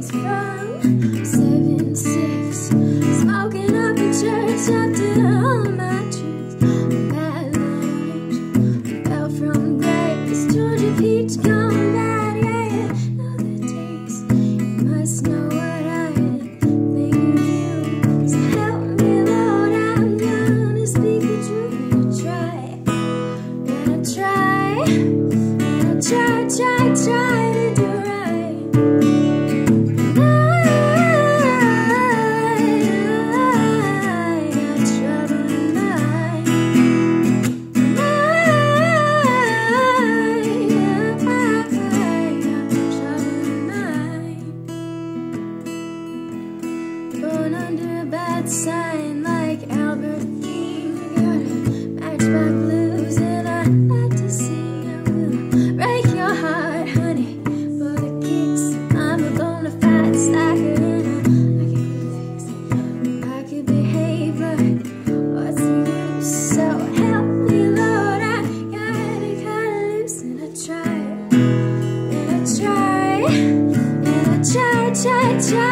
breaks from 7-6, smoking up in church after all my dreams. Bad light fell from grace, Georgia peach gone bad, yeah. Know the taste, you must know what I think you. So help me, Lord, I'm gonna speak the truth. Try to do right. I got trouble in mind. I got trouble in mind. Born under a bad sign like Albert King. I gotta match my blues and I like to sing. I will break your heart, yeah.